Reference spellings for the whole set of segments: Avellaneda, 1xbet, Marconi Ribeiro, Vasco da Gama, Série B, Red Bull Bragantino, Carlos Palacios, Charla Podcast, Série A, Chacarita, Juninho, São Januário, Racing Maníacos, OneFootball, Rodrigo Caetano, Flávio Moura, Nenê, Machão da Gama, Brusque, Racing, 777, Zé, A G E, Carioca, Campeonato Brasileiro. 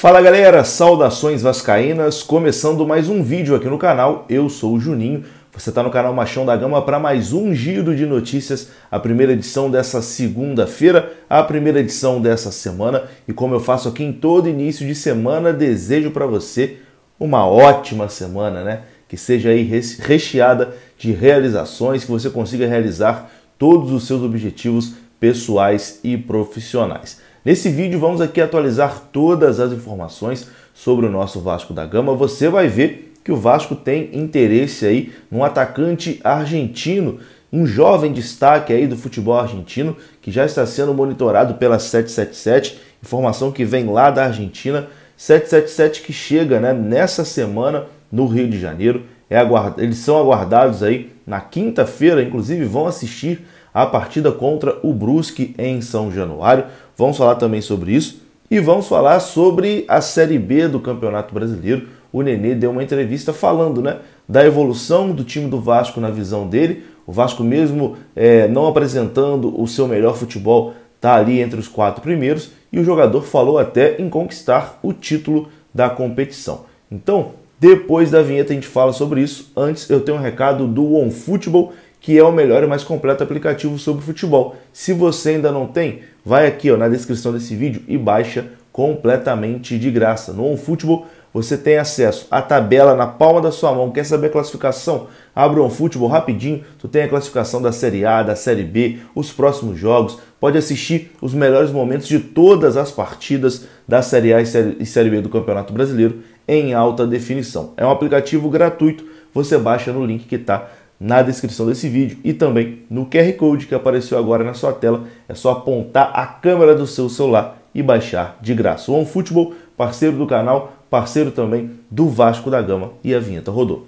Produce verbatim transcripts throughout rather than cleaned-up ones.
Fala galera, saudações vascaínas, começando mais um vídeo aqui no canal, eu sou o Juninho, você está no canal Machão da Gama para mais um giro de notícias, a primeira edição dessa segunda-feira, a primeira edição dessa semana, e como eu faço aqui em todo início de semana, desejo para você uma ótima semana, né? Que seja aí recheada de realizações, que você consiga realizar todos os seus objetivos pessoais e profissionais. Nesse vídeo vamos aqui atualizar todas as informações sobre o nosso Vasco da Gama. Você vai ver que o Vasco tem interesse aí num atacante argentino, um jovem destaque aí do futebol argentino que já está sendo monitorado pela sete sete sete, informação que vem lá da Argentina, sete sete sete que chega, né, nessa semana no Rio de Janeiro. É aguard... Eles são aguardados aí na quinta-feira, inclusive vão assistir a partida contra o Brusque em São Januário. Vamos falar também sobre isso e vamos falar sobre a Série B do Campeonato Brasileiro. O Nenê deu uma entrevista falando, né, da evolução do time do Vasco na visão dele. O Vasco mesmo é, não apresentando o seu melhor futebol está ali entre os quatro primeiros e o jogador falou até em conquistar o título da competição. Então, depois da vinheta a gente fala sobre isso. Antes eu tenho um recado do OneFootball, que é o melhor e mais completo aplicativo sobre futebol. Se você ainda não tem, vai aqui ó, na descrição desse vídeo e baixa completamente de graça. No OneFootball você tem acesso à tabela na palma da sua mão. Quer saber a classificação? Abre o OneFootball rapidinho. Tu tem a classificação da Série A, da Série B, os próximos jogos. Pode assistir os melhores momentos de todas as partidas da Série A e Série B do Campeonato Brasileiro em alta definição. É um aplicativo gratuito. Você baixa no link que está na descrição desse vídeo e também no Q R Code que apareceu agora na sua tela. É só apontar a câmera do seu celular e baixar de graça. O OneFootball, parceiro do canal, parceiro também do Vasco da Gama. E a vinheta rodou.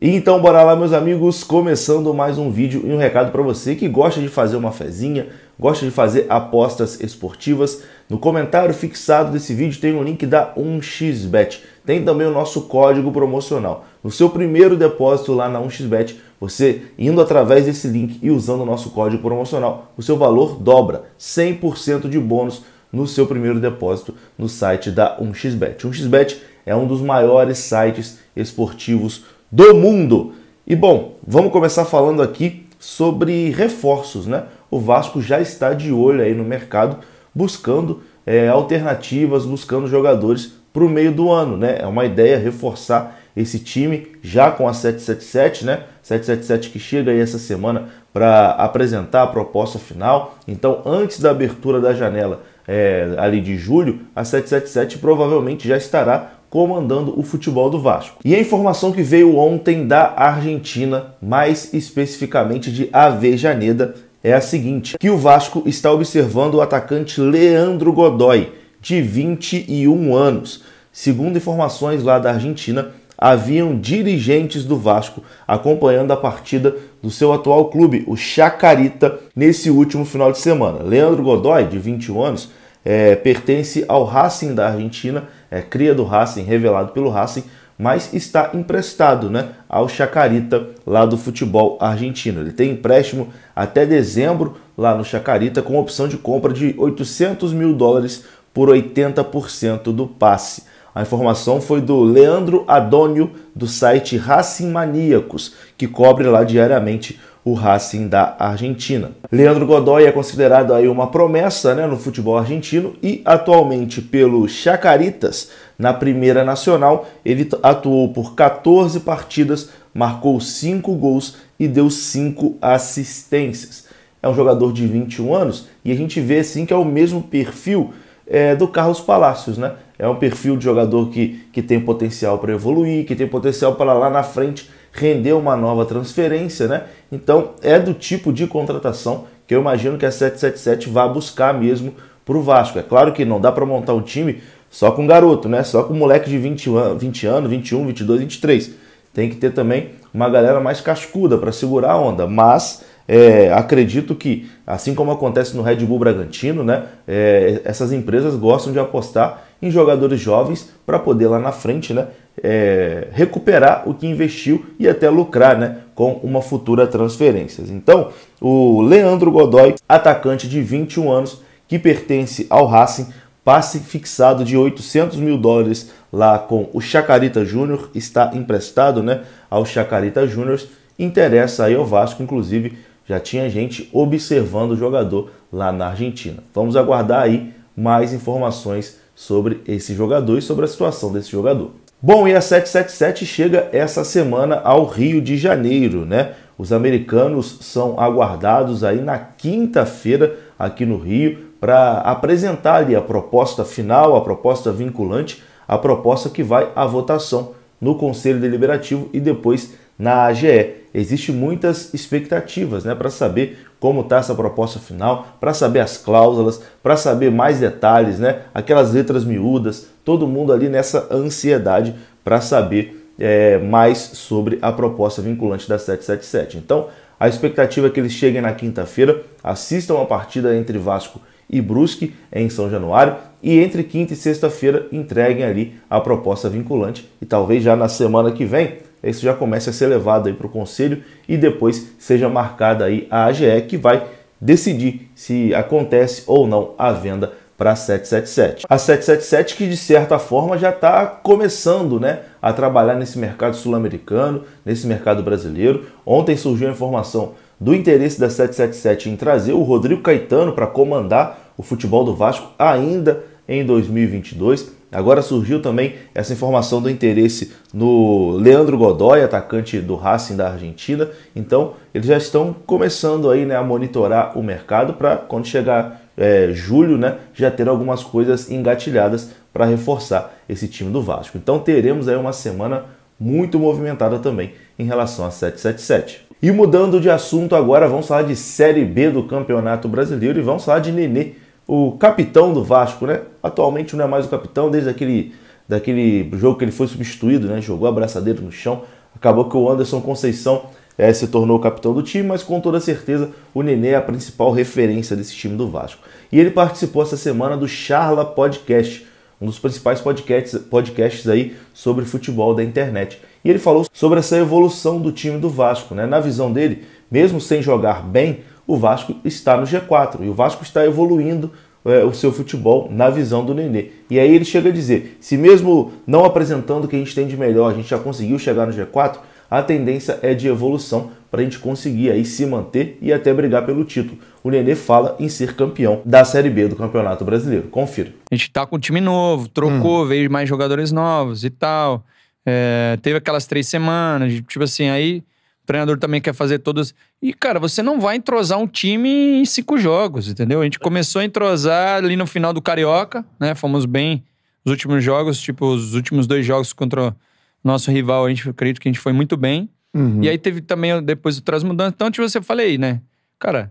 E então bora lá, meus amigos, começando mais um vídeo e um recado para você que gosta de fazer uma fezinha, gosta de fazer apostas esportivas. No comentário fixado desse vídeo tem um link da um x bet. Tem também o nosso código promocional. No seu primeiro depósito lá na um x bet, você indo através desse link e usando o nosso código promocional, o seu valor dobra, cem por cento de bônus no seu primeiro depósito no site da um x bet. um x bet é um dos maiores sites esportivos do mundo. E bom, vamos começar falando aqui sobre reforços, né? O Vasco já está de olho aí no mercado, buscando é, alternativas, buscando jogadores para o meio do ano, né? É uma ideia reforçar esse time já com a sete sete sete, né? sete sete sete que chega aí essa semana para apresentar a proposta final. Então, antes da abertura da janela é, ali de julho, a sete sete sete provavelmente já estará comandando o futebol do Vasco. E a informação que veio ontem da Argentina, mais especificamente de Avellaneda, é a seguinte: que o Vasco está observando o atacante Leandro Godoy, de vinte e um anos. Segundo informações lá da Argentina, haviam dirigentes do Vasco acompanhando a partida do seu atual clube, o Chacarita, nesse último final de semana. Leandro Godoy, de vinte e um anos, É, pertence ao Racing da Argentina, é cria do Racing, revelado pelo Racing, mas está emprestado, né, ao Chacarita lá do futebol argentino. Ele tem empréstimo até dezembro lá no Chacarita com opção de compra de oitocentos mil dólares por oitenta por cento do passe. A informação foi do Leandro Adônio do site Racing Maníacos, que cobre lá diariamente o Racing da Argentina. Leandro Godoy é considerado aí uma promessa, né, no futebol argentino e atualmente pelo Chacaritas na Primeira Nacional. Ele atuou por quatorze partidas, marcou cinco gols e deu cinco assistências. É um jogador de vinte e um anos e a gente vê assim que é o mesmo perfil é, do Carlos Palacios, né? É um perfil de jogador que, que tem potencial para evoluir, que tem potencial para lá na frente render uma nova transferência, né? Então é do tipo de contratação que eu imagino que a sete sete sete vá buscar mesmo para o Vasco. É claro que não dá para montar um time só com garoto, né? Só com moleque de vinte anos, vinte e um, vinte e dois, vinte e três. Tem que ter também uma galera mais cascuda para segurar a onda, mas É, acredito que, assim como acontece no Red Bull Bragantino, né, é, essas empresas gostam de apostar em jogadores jovens para poder lá na frente, né, é, recuperar o que investiu e até lucrar, né, com uma futura transferência. Então, o Leandro Godoy, atacante de vinte e um anos, que pertence ao Racing, passe fixado de oitocentos mil dólares lá com o Chacarita Júnior, está emprestado, né, ao Chacarita Júnior, interessa aí ao Vasco, inclusive já tinha gente observando o jogador lá na Argentina. Vamos aguardar aí mais informações sobre esse jogador e sobre a situação desse jogador. Bom, e a sete sete sete chega essa semana ao Rio de Janeiro, né? Os americanos são aguardados aí na quinta-feira aqui no Rio para apresentar ali a proposta final, a proposta vinculante, a proposta que vai à votação no Conselho Deliberativo e depois na A G E. Existem muitas expectativas, né, para saber como está essa proposta final, para saber as cláusulas, para saber mais detalhes, né, aquelas letras miúdas, todo mundo ali nessa ansiedade para saber é, mais sobre a proposta vinculante da sete sete sete. Então, a expectativa é que eles cheguem na quinta-feira, assistam a partida entre Vasco e Brusque em São Januário e entre quinta e sexta-feira entreguem ali a proposta vinculante e talvez já na semana que vem isso já comece a ser levado para o Conselho e depois seja marcada aí a A G E, que vai decidir se acontece ou não a venda para a sete sete sete. A sete sete sete que, de certa forma, já está começando, né, a trabalhar nesse mercado sul-americano, nesse mercado brasileiro. Ontem surgiu a informação do interesse da sete sete sete em trazer o Rodrigo Caetano para comandar o futebol do Vasco ainda em dois mil e vinte e dois. Agora surgiu também essa informação do interesse no Leandro Godoy, atacante do Racing da Argentina. Então, eles já estão começando aí, né, a monitorar o mercado para quando chegar é, julho, né, já ter algumas coisas engatilhadas para reforçar esse time do Vasco. Então, teremos aí uma semana muito movimentada também em relação a sete sete sete. E mudando de assunto agora, vamos falar de Série B do Campeonato Brasileiro e vamos falar de Nenê, o capitão do Vasco, né? Atualmente não é mais o capitão, desde aquele daquele jogo que ele foi substituído, né? Jogou a braçadeira no chão, acabou que o Anderson Conceição é, se tornou o capitão do time, mas com toda certeza o Nenê é a principal referência desse time do Vasco. E ele participou essa semana do Charla Podcast, um dos principais podcasts, podcasts aí sobre futebol da internet. E ele falou sobre essa evolução do time do Vasco, né? Na visão dele, mesmo sem jogar bem, o Vasco está no G quatro e o Vasco está evoluindo é, o seu futebol na visão do Nenê. E aí ele chega a dizer, se mesmo não apresentando o que a gente tem de melhor, a gente já conseguiu chegar no G quatro, a tendência é de evolução para a gente conseguir aí se manter e até brigar pelo título. O Nenê fala em ser campeão da Série B do Campeonato Brasileiro. Confira. A gente tá com um time novo, trocou, hum. veio mais jogadores novos e tal. É, teve aquelas três semanas, tipo assim, aí... O treinador também quer fazer todos... E, cara, você não vai entrosar um time em cinco jogos, entendeu? A gente começou a entrosar ali no final do Carioca, né? Fomos bem nos últimos jogos, tipo, os últimos dois jogos contra o nosso rival, a gente, eu acredito que a gente foi muito bem. Uhum. E aí teve também, depois, outras mudanças. Então, tipo, eu falei, né? Cara,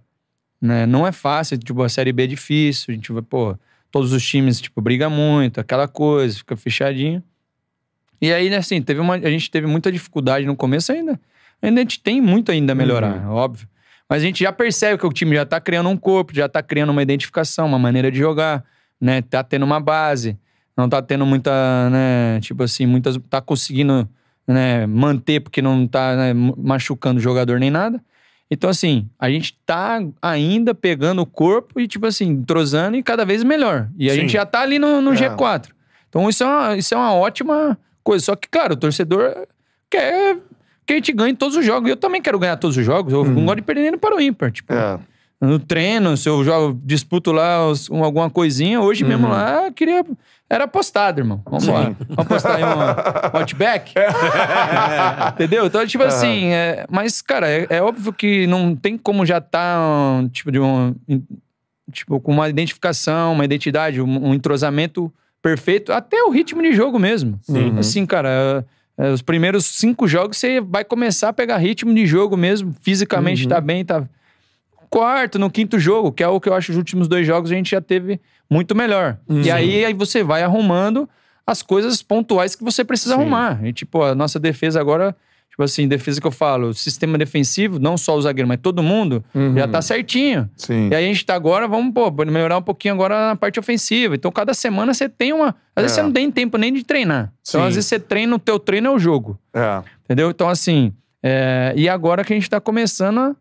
né? Não é fácil, tipo, a Série B é difícil, a gente vai, pô... Todos os times, tipo, briga muito, aquela coisa, fica fechadinho. E aí, né, assim, teve uma, a gente teve muita dificuldade no começo ainda. Ainda a gente tem muito ainda a melhorar, uhum. óbvio. Mas a gente já percebe que o time já tá criando um corpo, já tá criando uma identificação, uma maneira de jogar, né? Tá tendo uma base, não tá tendo muita, né? Tipo assim, muitas... Tá conseguindo, né, manter porque não tá, né, machucando o jogador nem nada. Então, assim, a gente tá ainda pegando o corpo e, tipo assim, entrosando e cada vez melhor. E a Sim. gente já tá ali no, no é. G quatro. Então, isso é, uma, isso é uma ótima coisa. Só que, claro, o torcedor quer... que a gente ganha todos os jogos. Eu também quero ganhar todos os jogos. Eu hum. não gosto de perder nem para o ímpar. Tipo, é. no treino, se eu jogo, disputo lá os, um, alguma coisinha, hoje uhum. mesmo lá, queria... Era apostado, irmão. Vamos Sim. lá. Vamos apostar aí um outback. Entendeu? Então, tipo uhum. assim... É, mas, cara, é, é óbvio que não tem como já tá um, tipo de um... Tipo, com uma identificação, uma identidade, um, um entrosamento perfeito. Até o ritmo de jogo mesmo. Sim. Uhum. Assim, cara... Os primeiros cinco jogos você vai começar a pegar ritmo de jogo mesmo. Fisicamente uhum. tá bem, tá... Quarto, no quinto jogo, que é o que eu acho que os últimos dois jogos a gente já teve muito melhor. Uhum. E aí, aí você vai arrumando as coisas pontuais que você precisa Sim. arrumar. E tipo, a nossa defesa agora... Tipo assim, defesa que eu falo, sistema defensivo, não só o zagueiro, mas todo mundo, uhum. já tá certinho. Sim. E aí a gente tá agora, vamos, pô, melhorar um pouquinho agora na parte ofensiva. Então, cada semana você tem uma... Às vezes é. você não tem tempo nem de treinar. Sim. Então, às vezes você treina, o teu treino é o jogo. É. Entendeu? Então, assim... É... E agora que a gente tá começando a...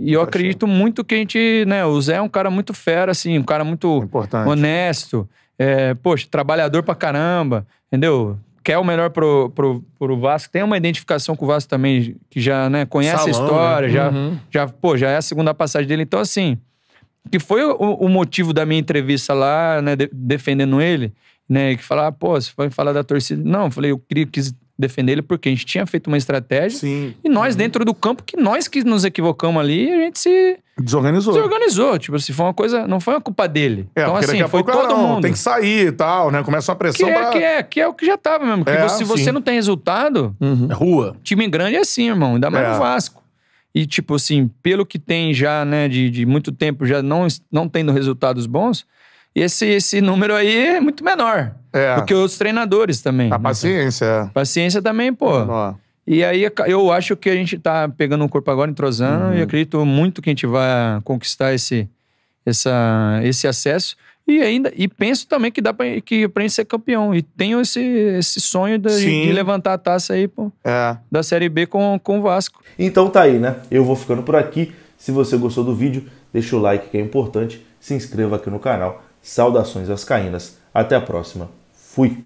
E eu acredito muito que a gente, né, o Zé é um cara muito fera, assim, um cara muito importante. Honesto, é, poxa, trabalhador pra caramba, entendeu? Quer o melhor pro, pro, pro Vasco, tem uma identificação com o Vasco também, que já, né, conhece Salão, a história, né? já, uhum. já, pô, já é a segunda passagem dele, então assim, que foi o, o motivo da minha entrevista lá, né, de, defendendo ele, né, que falar, pô, você vai falar da torcida, não, eu falei, eu queria que... defender ele, porque a gente tinha feito uma estratégia Sim. e nós, uhum. dentro do campo, que nós que nos equivocamos ali, a gente se... Desorganizou. Desorganizou. Tipo assim, foi uma coisa... Não foi uma culpa dele. É, então, assim, foi pouco, todo não, mundo. Tem que sair e tal, né? Começa uma pressão que é, pra... Que é, que é o que já tava mesmo. Porque é, se você sim. não tem resultado... Uhum. É rua. Time grande é assim, irmão. Ainda mais é. no Vasco. E, tipo assim, pelo que tem já, né, de, de muito tempo, já não, não tendo resultados bons, esse, esse número aí é muito menor. É. Porque os treinadores também. A paciência. Né? Paciência também, pô. Não. E aí eu acho que a gente tá pegando um corpo agora, entrosando, uhum. e acredito muito que a gente vai conquistar esse, essa, esse acesso. E ainda e penso também que dá pra, que pra gente ser campeão. E tenho esse, esse sonho de, de levantar a taça aí, pô, é. da Série B com, com o Vasco. Então tá aí, né? Eu vou ficando por aqui. Se você gostou do vídeo, deixa o like que é importante. Se inscreva aqui no canal. Saudações vascaínas. Até a próxima. Fui!